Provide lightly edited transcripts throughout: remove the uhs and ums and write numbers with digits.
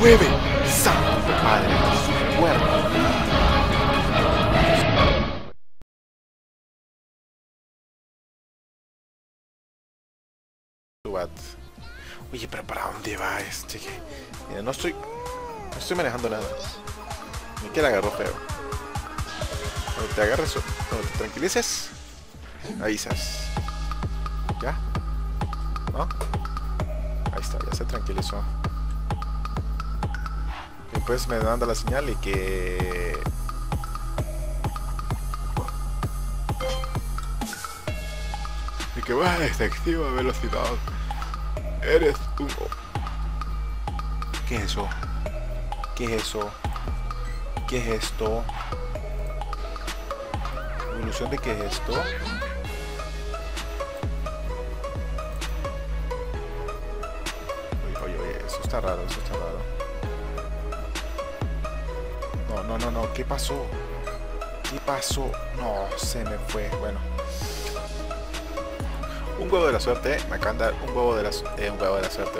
mueve. ¡Santo Padre de su cuerpo! Oye, pero ¿para dónde va este? Mira, no estoy manejando nada. Ni que la agarró feo. Cuando te agarres, cuando te tranquilices, avisas. ¿Ya? ¿No? Ahí está, ya se tranquilizó. Y pues me manda la señal y que... Y que va a excesiva velocidad. Eres tú. ¿Qué es eso? ¿Qué es eso? ¿Qué es esto? ¿Evolución de qué es esto? Está raro, eso está raro. No, ¿qué pasó? ¿Qué pasó? No, se me fue, bueno. Un huevo de la suerte, me acaban de dar un huevo de la suerte,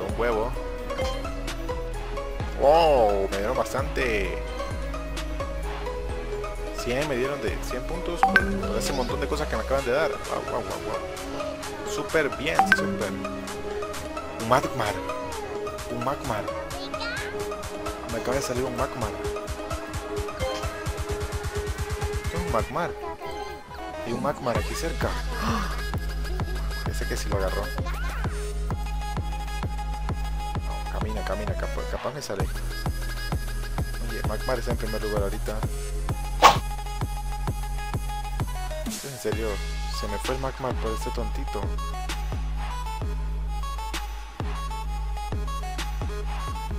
un huevo. ¡Wow! Me dieron bastante. 100, me dieron de 100 puntos por ese montón de cosas que me acaban de dar. Wow. Súper bien, súper. Un Magmar. Un Magmar. Me acaba de salir un Magmar. ¿Qué es un Magmar? Hay un Magmar aquí cerca. Parece que sí lo agarró. No, camina, capaz me sale. Oye, Magmar está en primer lugar ahorita. En serio, se me fue el Magmar por este tontito.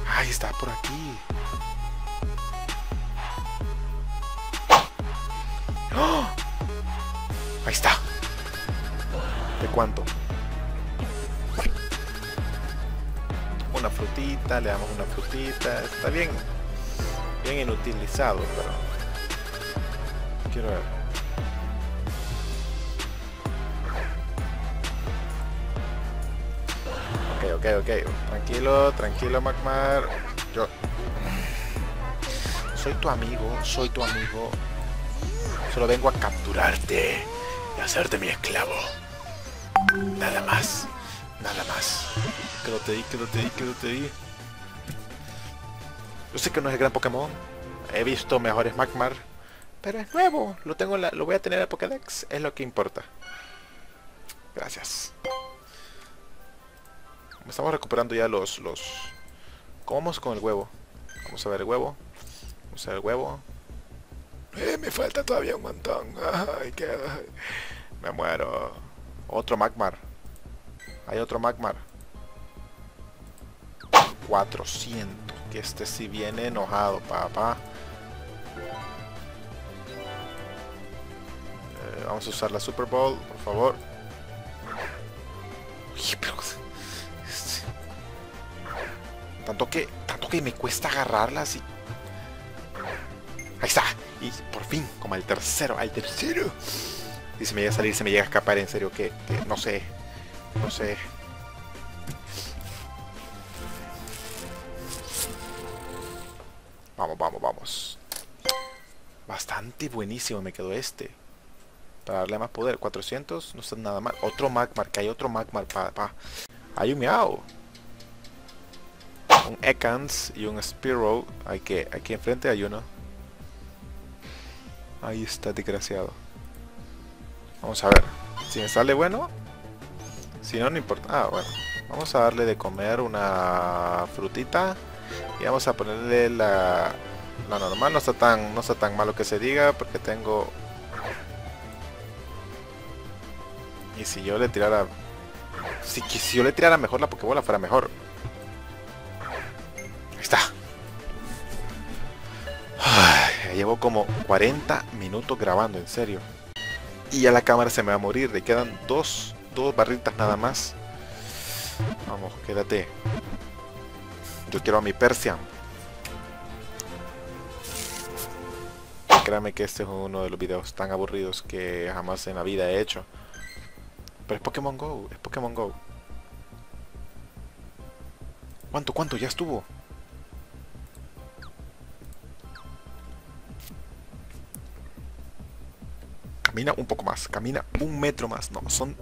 Ay, está por aquí. ¡Oh! Ahí está. ¿De cuánto? Una frutita, le damos una frutita. Está bien. Bien inutilizado, pero... Quiero ver. Ok. Tranquilo, Magmar. Yo soy tu amigo, Solo vengo a capturarte y hacerte mi esclavo. Nada más. Que lo te di. Yo sé que no es el gran Pokémon. He visto mejores Magmar, pero es nuevo. Lo tengo, lo voy a tener en el Pokédex. Es lo que importa. Gracias. Estamos recuperando ya los... ¿Cómo vamos con el huevo? Vamos a ver el huevo. Me falta todavía un montón. Ay, qué... Me muero. Otro Magmar. Hay otro Magmar. 400. Que este sí viene enojado, papá. Vamos a usar la Super Bowl, por favor. Uy, pero... Tanto que me cuesta agarrarlas y... Ahí está. Y por fin, como al tercero, Y se me llega a salir, se me llega a escapar, en serio, que no sé. Vamos. Bastante buenísimo me quedó este. Para darle más poder. 400, no está nada mal. Otro Magmar, que hay otro Magmar, pa. Hay un Miao. Un Ekans y un Spiro. Aquí enfrente hay uno. Ahí está, desgraciado. Vamos a ver. Si me sale bueno. Si no, no importa. Ah, bueno. Vamos a darle de comer una frutita. Y vamos a ponerle la... La normal. No está tan malo que se diga. Porque tengo... Y si yo le tirara... Si yo le tirara mejor la Pokébola, fuera mejor. Llevo como 40 minutos grabando, en serio. Y ya la cámara se me va a morir. Le quedan dos barritas nada más. Vamos, quédate. Yo quiero a mi Persian. Y créame que este es uno de los videos tan aburridos que jamás en la vida he hecho. Pero es Pokémon Go, ¿Cuánto? Ya estuvo. camina un poco más, camina un metro más, no, son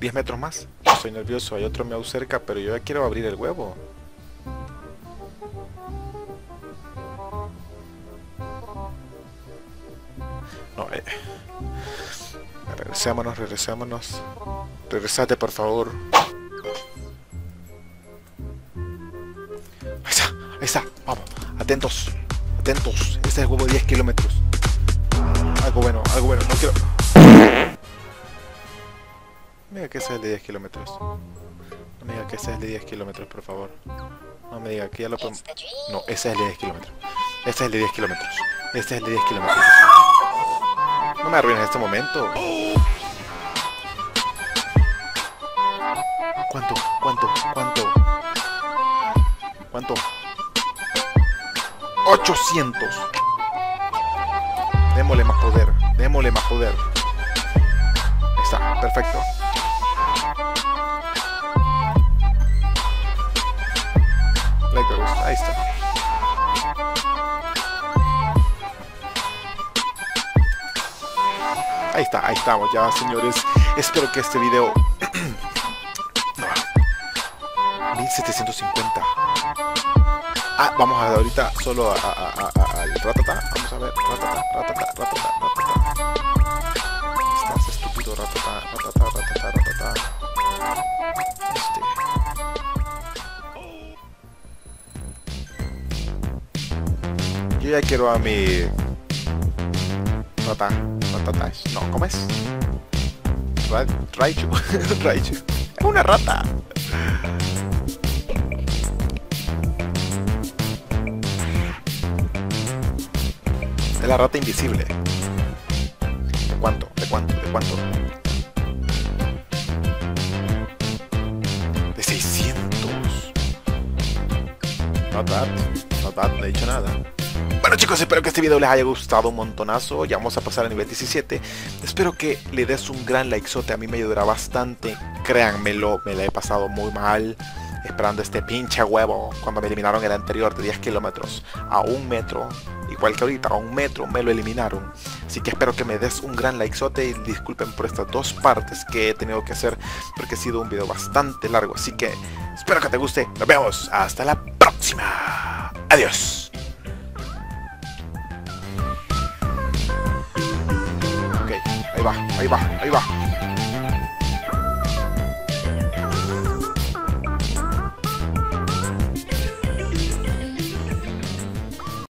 10 metros más. Soy nervioso, hay otro Meow cerca, pero yo ya quiero abrir el huevo. No, regresémonos, regresémonos. Regresate, por favor. Ahí está, ahí está. Vamos, atentos, atentos. Este es el huevo de 10 kilómetros. Algo bueno, algo bueno. No quiero... No me diga que ese es el de 10 kilómetros. No me diga que ese es el de 10 kilómetros, por favor. No me diga que ya lo podemos... No, ese es el de 10 kilómetros. Este es el de 10 kilómetros. Este es el de 10 kilómetros. No me arruines este momento. ¿Cuánto? ¿Cuánto? ¿Cuánto? ¿Cuánto? 800. Démosle más poder. Démosle más poder. Ahí está, perfecto. Ahí está. Ahí está, ahí estamos ya, señores. Espero que este video... 1750. Ah, vamos a ahorita solo al ratata. Vamos a ver, ratata, ratata, ratata, ratata. Estás estúpido, ratata, ratata, ratata, ratata. Yo ya quiero a mi... Rata, ratata, no, ¿cómo es? Raichu, Raichu. Es una rata. Es la rata invisible. ¿De cuánto? ¿De cuánto? ¿De cuánto? De 600. Not bad, not bad, no he dicho nada. Bueno, chicos, espero que este video les haya gustado un montonazo. Ya vamos a pasar a nivel 17. Espero que le des un gran likezote. A mí me ayudará bastante. Créanmelo, me la he pasado muy mal esperando este pinche huevo. Cuando me eliminaron el anterior de 10 kilómetros a un metro, igual que ahorita a un metro me lo eliminaron. Así que espero que me des un gran likezote. Y disculpen por estas dos partes que he tenido que hacer, porque ha sido un video bastante largo. Así que espero que te guste. Nos vemos, hasta la próxima. Adiós. Ahí va, ahí va, ahí va.